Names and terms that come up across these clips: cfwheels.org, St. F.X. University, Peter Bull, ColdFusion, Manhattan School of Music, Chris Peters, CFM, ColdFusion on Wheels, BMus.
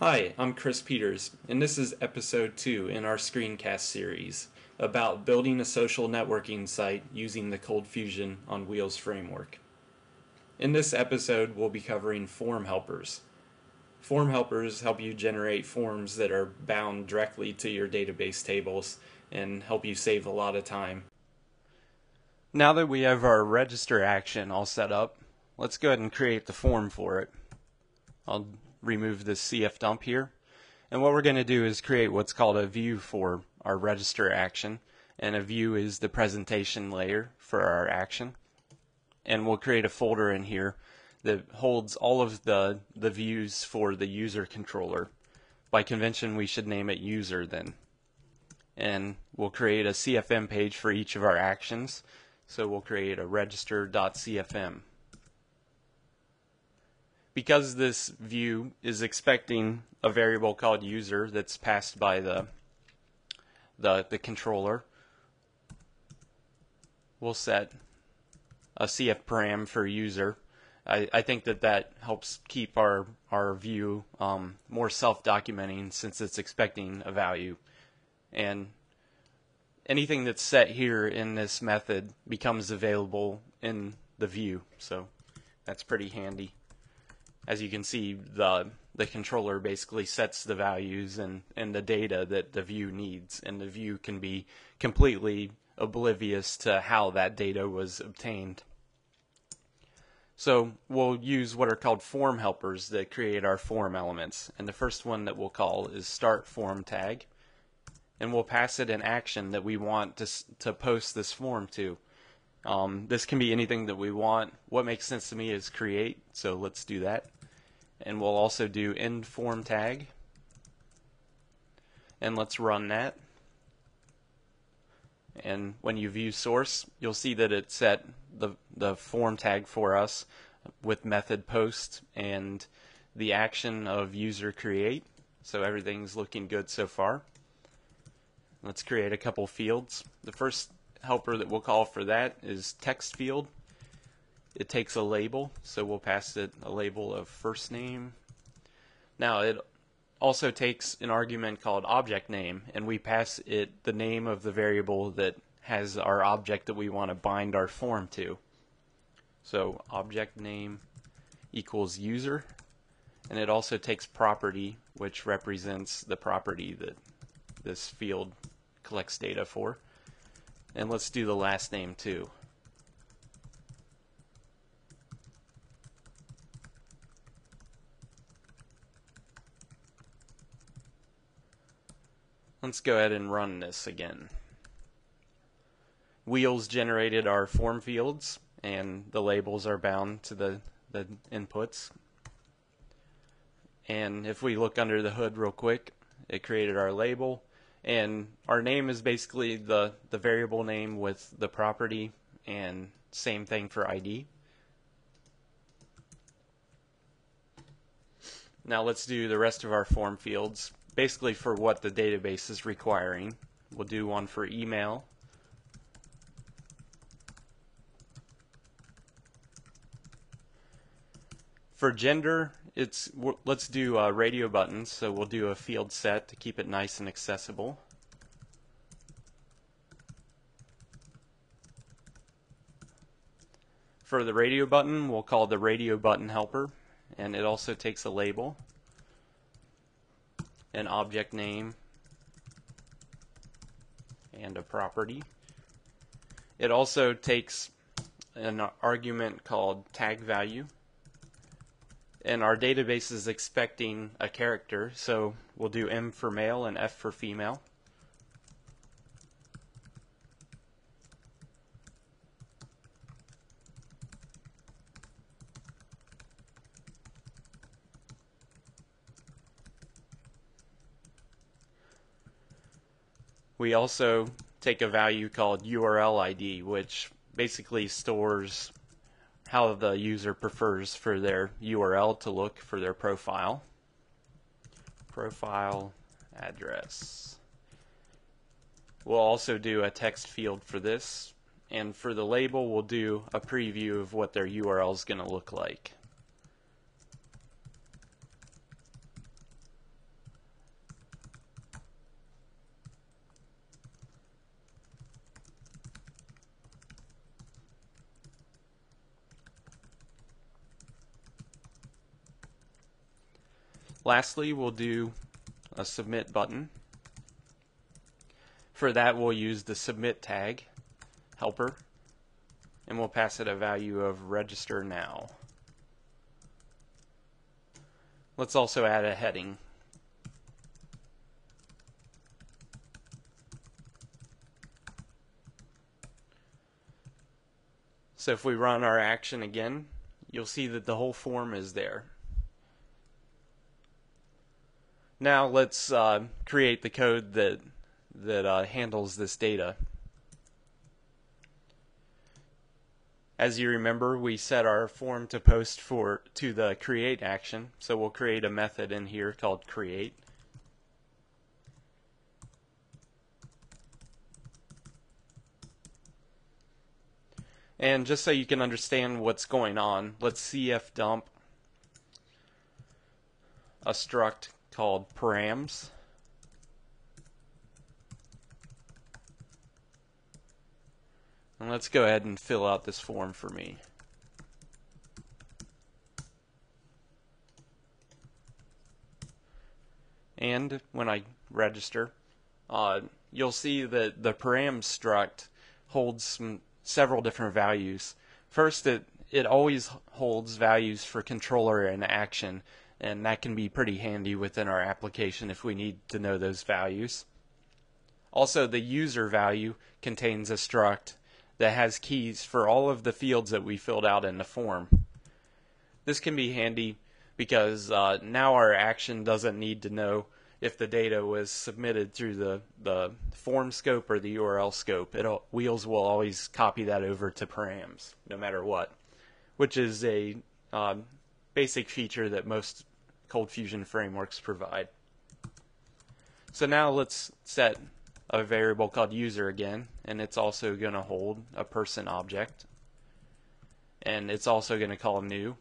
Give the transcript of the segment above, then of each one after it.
Hi, I'm Chris Peters, and this is episode 2 in our screencast series about building a social networking site using the ColdFusion on Wheels framework. In this episode, we'll be covering form helpers. Form helpers help you generate forms that are bound directly to your database tables and help you save a lot of time. Now that we have our register action all set up, let's go ahead and create the form for it. I'll remove this CF dump here, and what we're going to do is create what's called a view for our register action, and a view is the presentation layer for our action, and we'll create a folder in here that holds all of the views for the user controller. By convention, we should name it user then, and we'll create a CFM page for each of our actions, so we'll create a register.cfm. Because this view is expecting a variable called user that's passed by the controller, we'll set a CF param for user. I think that helps keep our view more self-documenting, since it's expecting a value. And anything that's set here in this method becomes available in the view, so that's pretty handy. As you can see, the controller basically sets the values and the data that the view needs, and the view can be completely oblivious to how that data was obtained. So we'll use what are called form helpers that create our form elements, and the first one that we'll call is start form tag, and we'll pass it an action that we want to post this form to. This can be anything that we want. What makes sense to me is create, so let's do that. And we'll also do end form tag, and let's run that. And when you view source, you'll see that it set the form tag for us with method post and the action of user create, so everything's looking good so far. Let's create a couple fields. The first helper that we'll call for that is text field. It takes a label, so we'll pass it a label of first name. Now it also takes an argument called object name, and we pass it the name of the variable that has our object that we want to bind our form to. So object name equals user, and it also takes property, which represents the property that this field collects data for. And let's do the last name too. Let's go ahead and run this again. Wheels generated our form fields, and the labels are bound to the inputs. And if we look under the hood real quick, it created our label. And our name is basically the variable name with the property, and same thing for ID. Now let's do the rest of our form fields, basically for what the database is requiring. We'll do one for email. For gender, let's do radio buttons, so we'll do a field set to keep it nice and accessible. For the radio button, we'll call the radio button helper, and it also takes a label, an object name, and a property. It also takes an argument called tag value. And our database is expecting a character, so we'll do M for male and F for female. We also take a value called URL ID, which basically stores how the user prefers for their URL to look for their profile address. We'll also do a text field for this, and for the label we'll do a preview of what their URL is going to look like. Lastly, we'll do a submit button. For that, we'll use the submit tag helper, and we'll pass it a value of register now. Let's also add a heading. So if we run our action again, you'll see that the whole form is there. Now let's create the code that handles this data. As you remember, we set our form to post to the create action, so we'll create a method in here called create. And just so you can understand what's going on, let's cfdump a struct called params. And let's go ahead and fill out this form for me. And when I register, you'll see that the params struct holds several different values. First, it always holds values for controller and action, and that can be pretty handy within our application if we need to know those values. Also, the user value contains a struct that has keys for all of the fields that we filled out in the form. This can be handy because now our action doesn't need to know if the data was submitted through the form scope or the URL scope. Wheels will always copy that over to params no matter what, which is a basic feature that most ColdFusion frameworks provide. So now let's set a variable called user again, and it's also going to hold a person object, and it's also going to call new,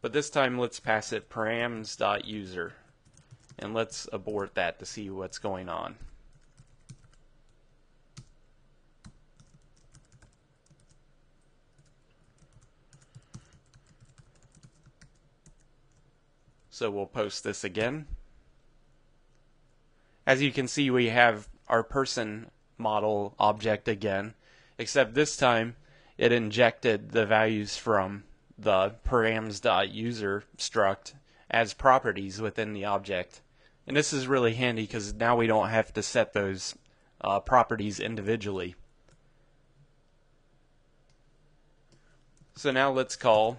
but this time let's pass it params.user, and let's abort that to see what's going on. So we'll post this again. As you can see, we have our person model object again, except this time it injected the values from the params.user struct as properties within the object. And this is really handy because now we don't have to set those properties individually. So now let's call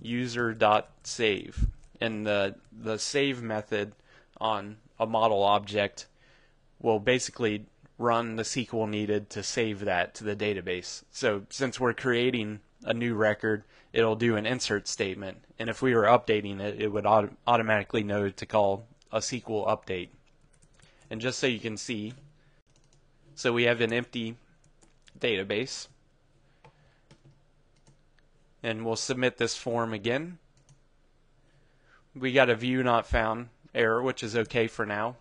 user.save, and the save method on a model object will basically run the SQL needed to save that to the database. So since we're creating a new record, it'll do an insert statement, and if we were updating it, it would automatically know to call a SQL update. And just so you can see, so we have an empty database, and we'll submit this form again. We got a view not found error, which is okay for now.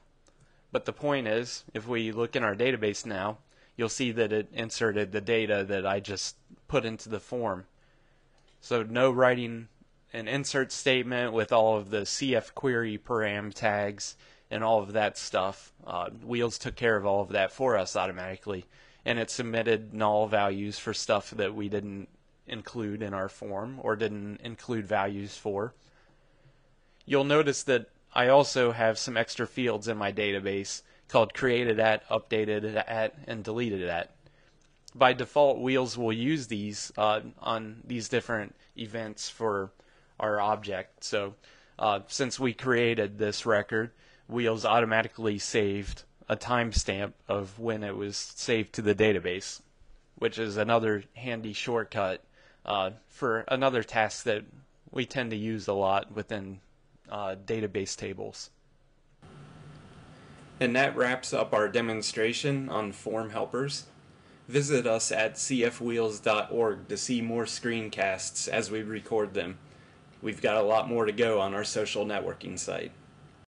But the point is, if we look in our database now, you'll see that it inserted the data that I just put into the form. So no writing an insert statement with all of the CF query param tags and all of that stuff. Wheels took care of all of that for us automatically, and it submitted null values for stuff that we didn't include in our form or didn't include values for. You'll notice that I also have some extra fields in my database called created at, updated at, and deleted at. By default, Wheels will use these on these different events for our object. So since we created this record, Wheels automatically saved a timestamp of when it was saved to the database, which is another handy shortcut for another task that we tend to use a lot within database tables. And that wraps up our demonstration on form helpers. Visit us at cfwheels.org to see more screencasts as we record them. We've got a lot more to go on our social networking site.